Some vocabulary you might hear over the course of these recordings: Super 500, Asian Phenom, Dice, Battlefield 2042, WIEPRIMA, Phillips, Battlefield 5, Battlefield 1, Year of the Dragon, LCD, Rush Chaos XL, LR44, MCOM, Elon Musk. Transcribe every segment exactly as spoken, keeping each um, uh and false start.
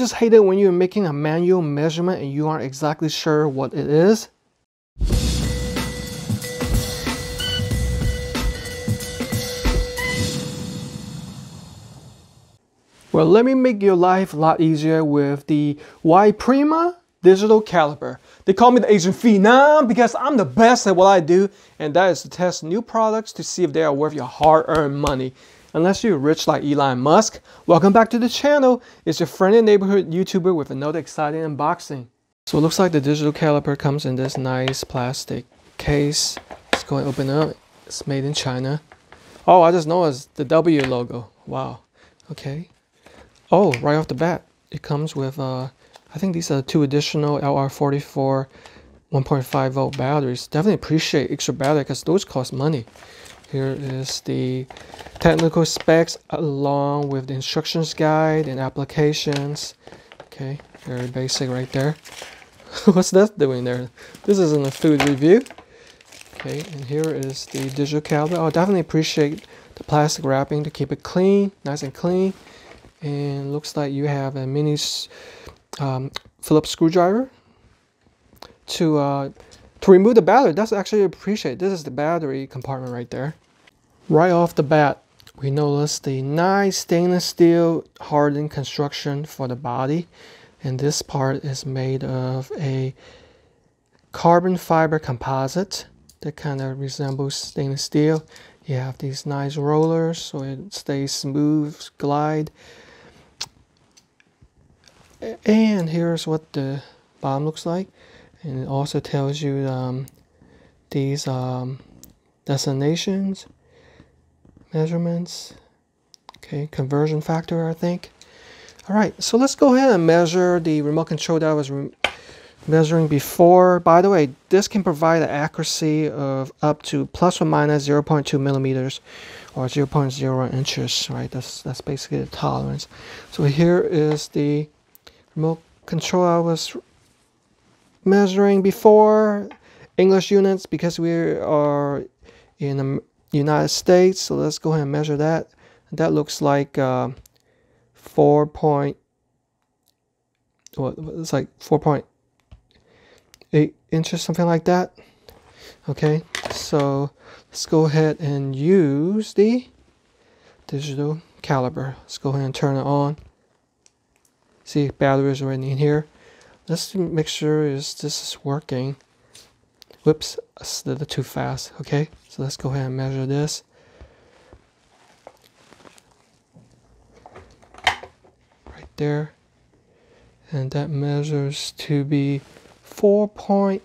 just hate it when you're making a manual measurement and you aren't exactly sure what it is? Well, let me make your life a lot easier with the WIEPRIMA digital caliper. They call me the Asian Phenom because I'm the best at what I do, and that is to test new products to see if they are worth your hard-earned money. Unless you're rich like Elon Musk. Welcome back to the channel. It's your friend and neighborhood YouTuber with another exciting unboxing. So it looks like the digital caliper comes in this nice plastic case. Let's go and open it up. It's made in China. Oh, I just noticed the W logo. Wow. Okay. Oh, right off the bat, it comes with, uh, I think these are two additional L R forty-four one point five volt batteries. Definitely appreciate extra battery because those cost money. Here is the technical specs along with the instructions guide and applications. Okay, very basic right there. What's that doing there? This isn't a food review. Okay, and here is the digital caliper. Oh, definitely appreciate the plastic wrapping to keep it clean, nice and clean. And looks like you have a mini um, Phillips screwdriver to uh, to remove the battery. That's actually appreciated. This is the battery compartment right there. Right off the bat, we notice the nice stainless steel hardened construction for the body, and this part is made of a carbon fiber composite that kind of resembles stainless steel. You have these nice rollers so it stays smooth, glide. And here's what the bottom looks like, and it also tells you um, these um, destinations, measurements, okay, conversion factor, I think. All right, so let's go ahead and measure the remote control that I was measuring before. By the way, this can provide an accuracy of up to plus or minus zero point two millimeters or zero point zero inches, right? That's that's basically the tolerance. So here is the remote control I was measuring before. English units because we are in the United States, so let's go ahead and measure that. That looks like uh, four point what well, it's like four point eight inches, something like that. Okay, so let's go ahead and use the digital caliper. Let's go ahead and turn it on. See, battery is already in here. Let's make sure is this is working. Whoops, I slid it too fast. Okay, so let's go ahead and measure this. Right there. And that measures to be four point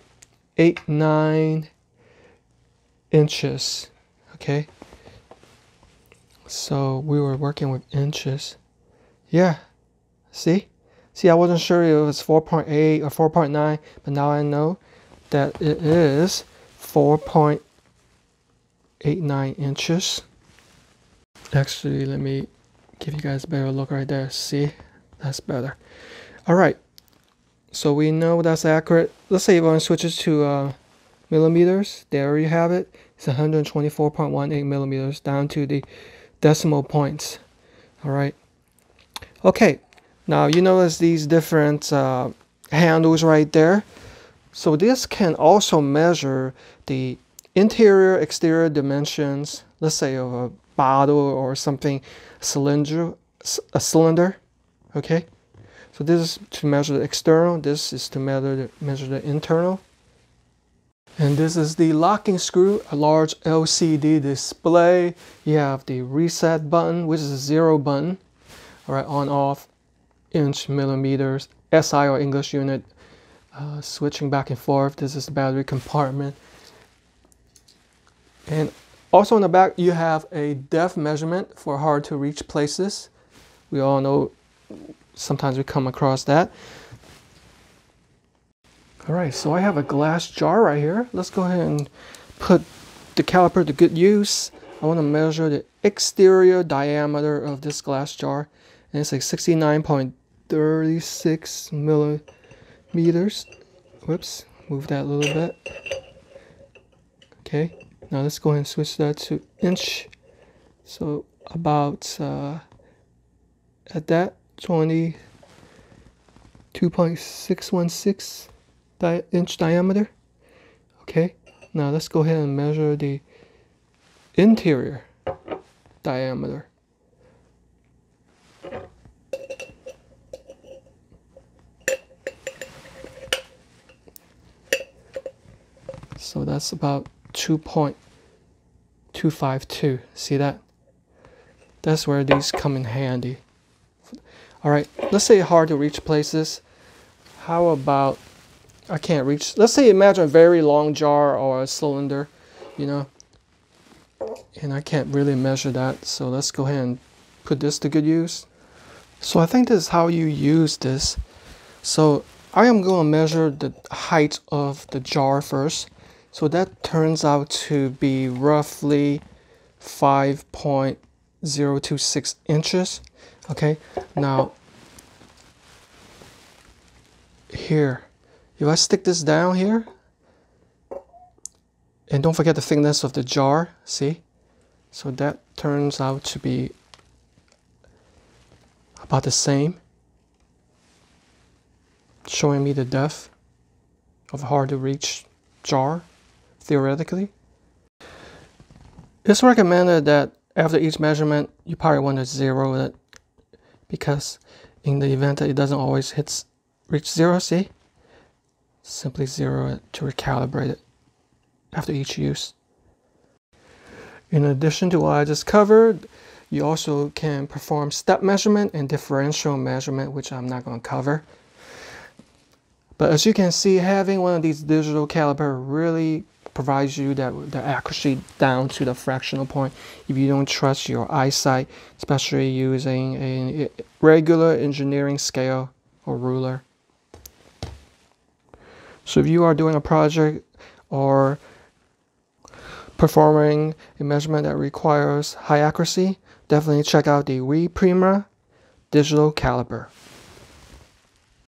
eight nine inches. Okay. So we were working with inches. Yeah. See? See, I wasn't sure if it was four point eight or four point nine, but now I know that it is four point eight nine inches. Actually, let me give you guys a better look right there. See? That's better. All right. So we know that's accurate. Let's say you want to switch it to uh, millimeters. There you have it. It's one hundred twenty-four point one eight millimeters down to the decimal points. All right. Okay. Now you notice these different uh, handles right there. So this can also measure the interior, exterior dimensions. Let's say of a bottle or something, cylinder, a cylinder. Okay. So this is to measure the external, this is to measure the, measure the internal. And this is the locking screw, a large L C D display. You have the reset button, which is a zero button. All right, on, off, inch, millimeters, S I or English unit. Uh, switching back and forth, this is the battery compartment. And also on the back, you have a depth measurement for hard to reach places. We all know sometimes we come across that. All right, so I have a glass jar right here. Let's go ahead and put the caliper to good use. I want to measure the exterior diameter of this glass jar, and it's like sixty-nine point three six millimeters. Whoops, move that a little bit. Okay, now let's go ahead and switch that to inch. So about uh, at that, 20 two point six one six di inch diameter. Okay, now let's go ahead and measure the interior diameter. So that's about two point two five two. See that? That's where these come in handy. Alright, let's say hard to reach places. How about I can't reach, let's say imagine a very long jar or a cylinder, you know, and I can't really measure that, so let's go ahead and put this to good use. So I think this is how you use this. So I am going to measure the height of the jar first. So that turns out to be roughly five point zero two six inches. Okay, now here, if I stick this down here, and don't forget the thickness of the jar, see? So that turns out to be about the same, showing me the depth of a hard to reach jar, theoretically. It's recommended that after each measurement, you probably want to zero it, because in the event that it doesn't always hit reach zero, see? Simply zero it to recalibrate it after each use. In addition to what I just covered, you also can perform step measurement and differential measurement, which I'm not going to cover. But as you can see, having one of these digital caliper really provides you that the accuracy down to the fractional point. If you don't trust your eyesight, especially using a regular engineering scale or ruler. So if you are doing a project or performing a measurement that requires high accuracy, definitely check out the WIEPRIMA digital caliper.